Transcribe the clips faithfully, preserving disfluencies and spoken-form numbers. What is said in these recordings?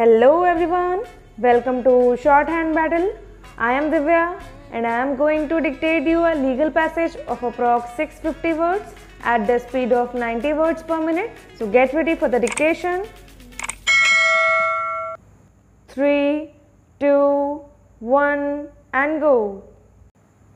Hello everyone, welcome to Shorthand Battle. I am Divya and I am going to dictate you a legal passage of approx six hundred fifty words at the speed of ninety words per minute. So get ready for the dictation. three, two, one and go.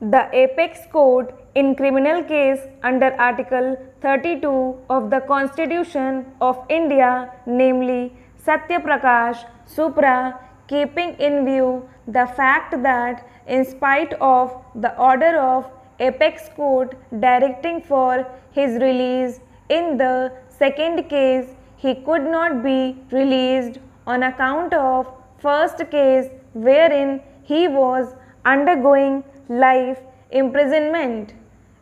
The apex court in criminal case under Article thirty-two of the Constitution of India, namely Satya Prakash Supra, keeping in view the fact that in spite of the order of apex court directing for his release in the second case, he could not be released on account of first case wherein he was undergoing life imprisonment.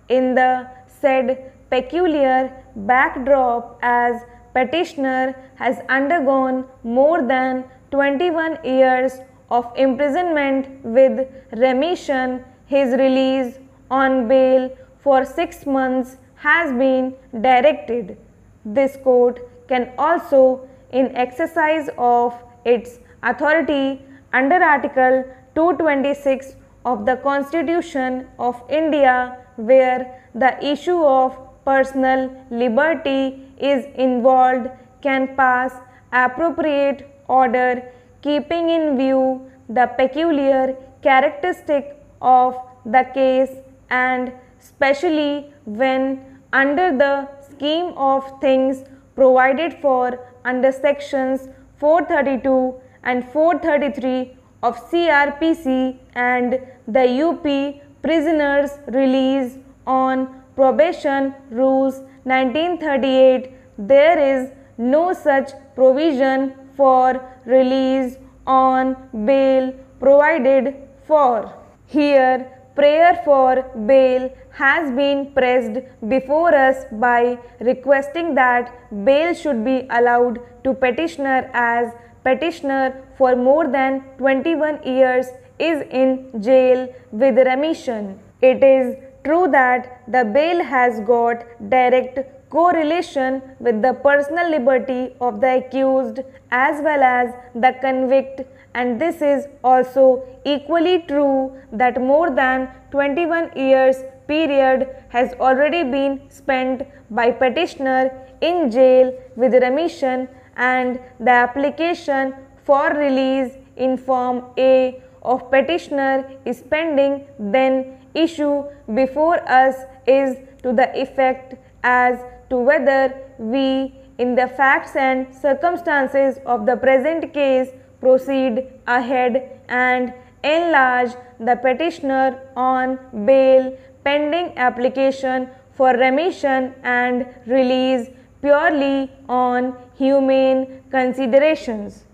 In the said peculiar backdrop, as petitioner has undergone more than twenty-one years of imprisonment with remission, his release on bail for six months has been directed. This court can also, in exercise of its authority under Article two twenty-six of the Constitution of India, where the issue of personal liberty is involved, can pass appropriate order keeping in view the peculiar characteristic of the case, and specially when under the scheme of things provided for under sections four thirty-two and four thirty-three of C R P C and the U P Prisoners' Release on Probation Rules nineteen thirty-eight, there is no such provision for release on bail provided for. Here, prayer for bail has been pressed before us by requesting that bail should be allowed to petitioner, as petitioner for more than twenty-one years is in jail with remission. It is true that the bail has got direct correlation with the personal liberty of the accused as well as the convict, and this is also equally true that more than twenty-one years period has already been spent by petitioner in jail with remission, and the application for release in Form A of petitioner is pending. Then issue before us is to the effect as to whether we, in the facts and circumstances of the present case, proceed ahead and enlarge the petitioner on bail pending application for remission and release purely on humane considerations.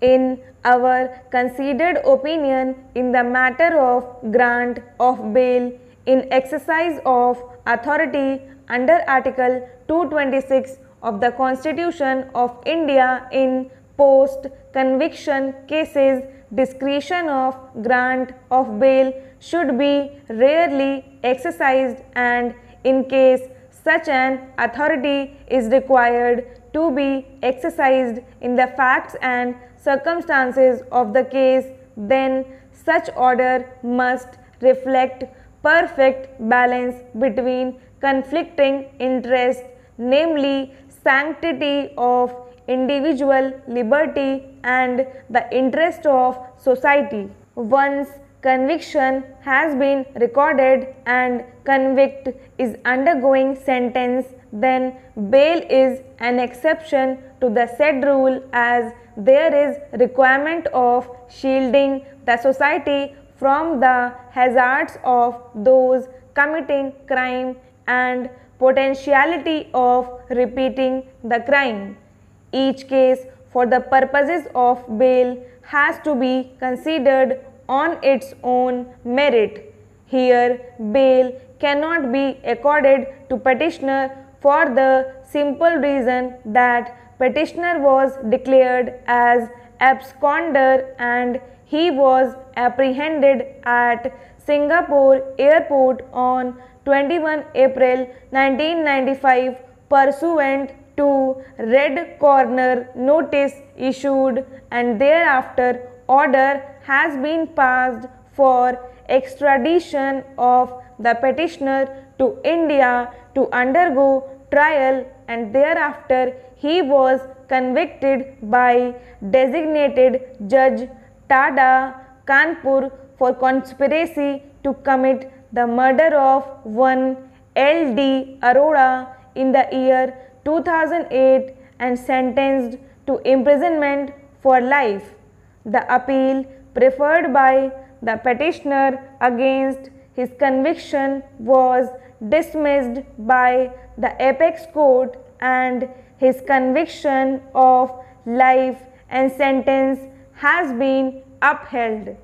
In our considered opinion in the matter of grant of bail in exercise of authority under Article two twenty-six of the Constitution of India, in post-conviction cases, discretion of grant of bail should be rarely exercised, and in case such an authority is required to be exercised in the facts and circumstances of the case, then such order must reflect perfect balance between conflicting interests, namely sanctity of individual liberty and the interest of society. Once conviction has been recorded and convict is undergoing sentence, then bail is an exception to the said rule, as there is requirement of shielding the society from the hazards of those committing crime and potentiality of repeating the crime. Each case for the purposes of bail has to be considered on its own merit. Here, bail cannot be accorded to petitioner for the simple reason that petitioner was declared as absconder and he was apprehended at Singapore airport on twenty-first April nineteen ninety-five pursuant to Red Corner notice issued and thereafter order has been passed for extradition of the petitioner to India to undergo trial, and thereafter he was convicted by designated judge Tada Kanpur for conspiracy to commit the murder of one L D Arora in the year two thousand eight and sentenced to imprisonment for life. The appeal preferred by the petitioner against his conviction was dismissed by the apex court, and his conviction of life and sentence has been upheld.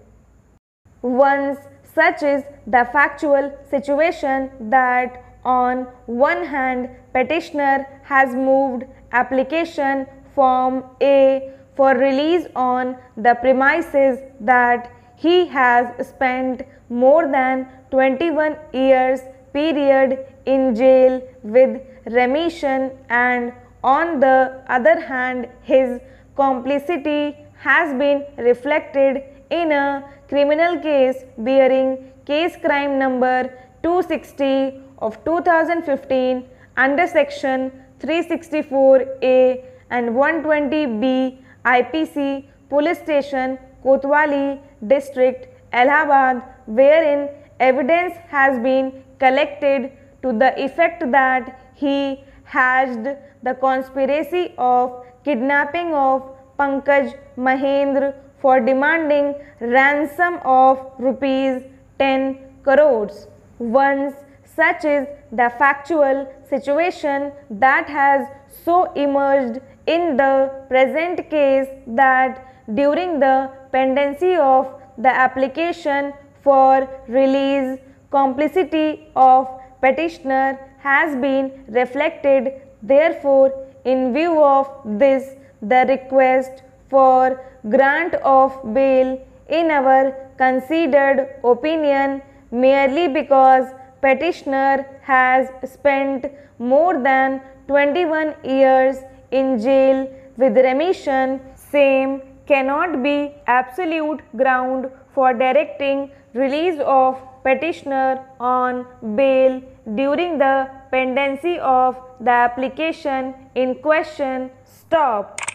Once such is the factual situation that on one hand petitioner has moved application Form A for release on the premises that he has spent more than twenty-one years period in jail with remission, and on the other hand his complicity has been reflected in a criminal case bearing case crime number two sixty of two thousand fifteen under section three sixty-four A and one twenty B I P C Police Station Kotwali District Allahabad, wherein evidence has been collected to the effect that he hatched the conspiracy of kidnapping of Pankaj Mahendra for demanding ransom of rupees ten crores. Once such is the factual situation that has so emerged in the present case that during the pendency of the application for release, complicity of petitioner has been reflected. Therefore, in view of this, the request for grant of bail in our considered opinion, merely because petitioner has spent more than twenty-one years in jail with remission, same cannot be absolute ground for directing release of petitioner on bail during the pendency of the application in question. Stop.